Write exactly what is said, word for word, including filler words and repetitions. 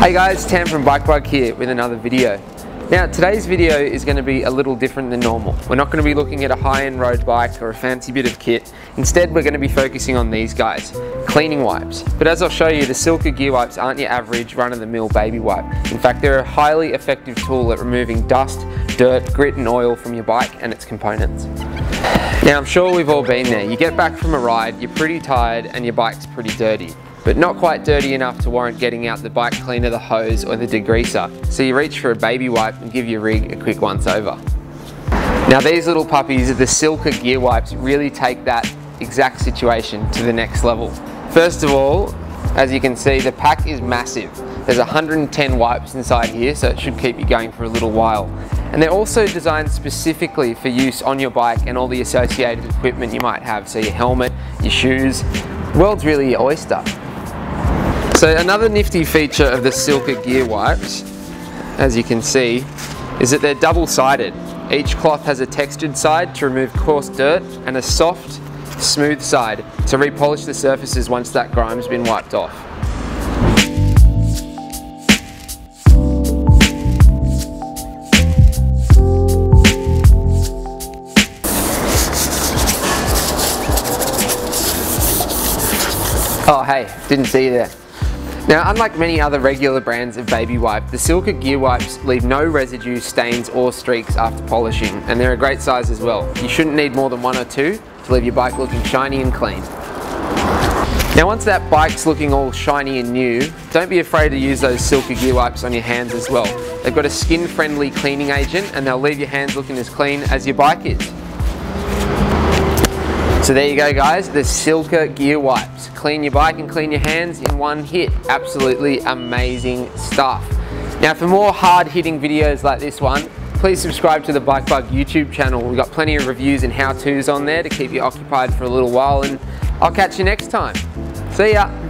Hey guys, Tam from BikeBug here with another video. Now today's video is going to be a little different than normal. We're not going to be looking at a high-end road bike or a fancy bit of kit. Instead we're going to be focusing on these guys, cleaning wipes. But as I'll show you, the Silca Gear Wipes aren't your average run-of-the-mill baby wipe. In fact, they're a highly effective tool at removing dust, dirt, grit and oil from your bike and its components. Now I'm sure we've all been there. You get back from a ride, you're pretty tired and your bike's pretty dirty. But not quite dirty enough to warrant getting out the bike cleaner, the hose or the degreaser, so you reach for a baby wipe and give your rig a quick once over. Now these little puppies of the Silca Gear Wipes really take that exact situation to the next level. First of all, as you can see, the pack is massive. There's one hundred and ten wipes inside here, so it should keep you going for a little while. And they're also designed specifically for use on your bike and all the associated equipment you might have, so your helmet, your shoes. The world's really your oyster. So another nifty feature of the Silca Gear Wipes, as you can see, is that they're double-sided. Each cloth has a textured side to remove coarse dirt and a soft, smooth side to repolish the surfaces once that grime's been wiped off. Oh hey, didn't see you there. Now, unlike many other regular brands of baby wipe, the Silca Gear Wipes leave no residue, stains or streaks after polishing, and they're a great size as well. You shouldn't need more than one or two to leave your bike looking shiny and clean. Now once that bike's looking all shiny and new, don't be afraid to use those Silca Gear Wipes on your hands as well. They've got a skin-friendly cleaning agent and they'll leave your hands looking as clean as your bike is. So there you go guys, the Silca Gear Wipes. Clean your bike and clean your hands in one hit. Absolutely amazing stuff. Now for more hard hitting videos like this one, please subscribe to the BikeBug YouTube channel. We've got plenty of reviews and how-tos on there to keep you occupied for a little while, and I'll catch you next time. See ya.